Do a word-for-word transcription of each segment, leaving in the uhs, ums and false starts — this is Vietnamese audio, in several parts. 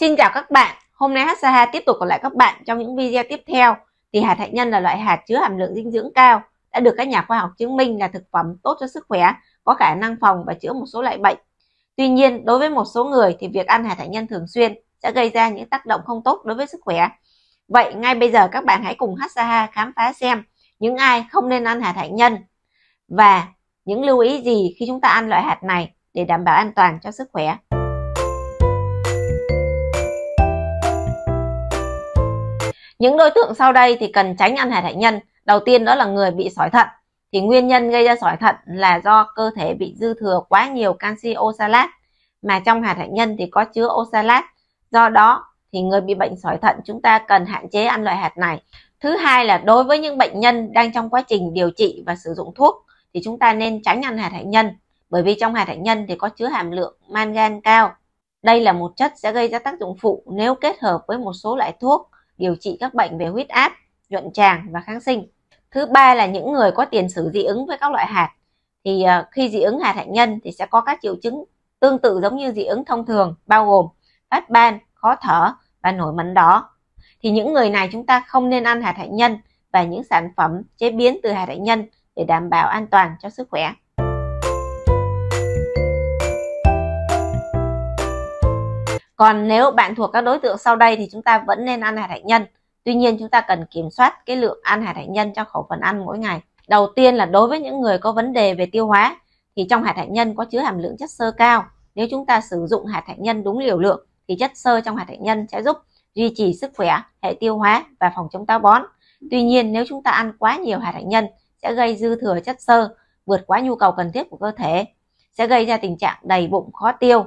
Xin chào các bạn, hôm nay HSaHa tiếp tục còn lại các bạn trong những video tiếp theo. Thì hạt hạnh nhân là loại hạt chứa hàm lượng dinh dưỡng cao, đã được các nhà khoa học chứng minh là thực phẩm tốt cho sức khỏe, có khả năng phòng và chữa một số loại bệnh. Tuy nhiên, đối với một số người thì việc ăn hạt hạnh nhân thường xuyên sẽ gây ra những tác động không tốt đối với sức khỏe. Vậy ngay bây giờ các bạn hãy cùng HSaHa khám phá xem những ai không nên ăn hạt hạnh nhân và những lưu ý gì khi chúng ta ăn loại hạt này để đảm bảo an toàn cho sức khỏe. Những đối tượng sau đây thì cần tránh ăn hạt hạnh nhân. Đầu tiên đó là người bị sỏi thận. Thì nguyên nhân gây ra sỏi thận là do cơ thể bị dư thừa quá nhiều canxi oxalat, mà trong hạt hạnh nhân thì có chứa oxalat. Do đó thì người bị bệnh sỏi thận chúng ta cần hạn chế ăn loại hạt này. Thứ hai là đối với những bệnh nhân đang trong quá trình điều trị và sử dụng thuốc thì chúng ta nên tránh ăn hạt hạnh nhân, bởi vì trong hạt hạnh nhân thì có chứa hàm lượng mangan cao. Đây là một chất sẽ gây ra tác dụng phụ nếu kết hợp với một số loại thuốc điều trị các bệnh về huyết áp, nhuận tràng và kháng sinh. Thứ ba là những người có tiền sử dị ứng với các loại hạt. Thì khi dị ứng hạt hạnh nhân thì sẽ có các triệu chứng tương tự giống như dị ứng thông thường, bao gồm phát ban, khó thở và nổi mẩn đỏ. Thì những người này chúng ta không nên ăn hạt hạnh nhân và những sản phẩm chế biến từ hạt hạnh nhân để đảm bảo an toàn cho sức khỏe. Còn nếu bạn thuộc các đối tượng sau đây thì chúng ta vẫn nên ăn hạt hạnh nhân. Tuy nhiên chúng ta cần kiểm soát cái lượng ăn hạt hạnh nhân trong khẩu phần ăn mỗi ngày. Đầu tiên là đối với những người có vấn đề về tiêu hóa thì trong hạt hạnh nhân có chứa hàm lượng chất xơ cao. Nếu chúng ta sử dụng hạt hạnh nhân đúng liều lượng thì chất xơ trong hạt hạnh nhân sẽ giúp duy trì sức khỏe, hệ tiêu hóa và phòng chống táo bón. Tuy nhiên nếu chúng ta ăn quá nhiều hạt hạnh nhân sẽ gây dư thừa chất xơ, vượt quá nhu cầu cần thiết của cơ thể, sẽ gây ra tình trạng đầy bụng khó tiêu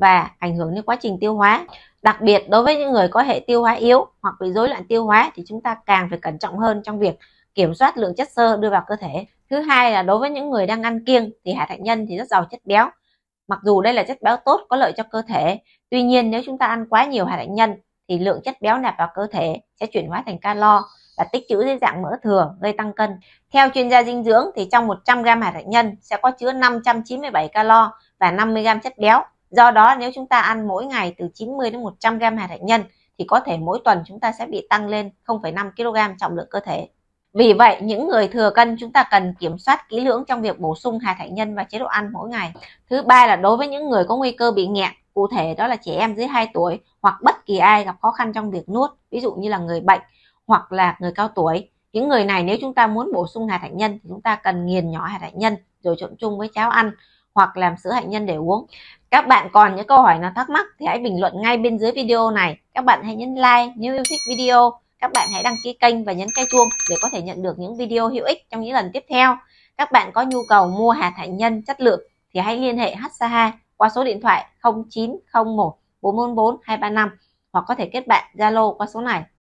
và ảnh hưởng đến quá trình tiêu hóa. Đặc biệt đối với những người có hệ tiêu hóa yếu hoặc bị rối loạn tiêu hóa thì chúng ta càng phải cẩn trọng hơn trong việc kiểm soát lượng chất xơ đưa vào cơ thể. Thứ hai là đối với những người đang ăn kiêng thì hạt hạnh nhân thì rất giàu chất béo. Mặc dù đây là chất béo tốt có lợi cho cơ thể, tuy nhiên nếu chúng ta ăn quá nhiều hạt hạnh nhân thì lượng chất béo nạp vào cơ thể sẽ chuyển hóa thành calo và tích trữ dưới dạng mỡ thừa gây tăng cân. Theo chuyên gia dinh dưỡng thì trong một trăm gam hạt hạnh nhân sẽ có chứa năm trăm chín mươi bảy calo và năm mươi gam chất béo. Do đó nếu chúng ta ăn mỗi ngày từ chín mươi đến một trăm gam hạt hạnh nhân thì có thể mỗi tuần chúng ta sẽ bị tăng lên không phẩy năm ki lô gam trọng lượng cơ thể. Vì vậy những người thừa cân chúng ta cần kiểm soát kỹ lưỡng trong việc bổ sung hạt hạnh nhân vào chế độ ăn mỗi ngày. Thứ ba là đối với những người có nguy cơ bị nghẹn, cụ thể đó là trẻ em dưới hai tuổi hoặc bất kỳ ai gặp khó khăn trong việc nuốt, ví dụ như là người bệnh hoặc là người cao tuổi. Những người này nếu chúng ta muốn bổ sung hạt hạnh nhân thì chúng ta cần nghiền nhỏ hạt hạnh nhân rồi trộn chung với cháo ăn hoặc làm sữa hạnh nhân để uống. Các bạn còn những câu hỏi nào thắc mắc thì hãy bình luận ngay bên dưới video này. Các bạn hãy nhấn like nếu yêu thích video. Các bạn hãy đăng ký kênh và nhấn cái chuông để có thể nhận được những video hữu ích trong những lần tiếp theo. Các bạn có nhu cầu mua hạt hạnh nhân chất lượng thì hãy liên hệ HSaHa qua số điện thoại không chín không một bốn bốn bốn hai ba năm hoặc có thể kết bạn Zalo qua số này.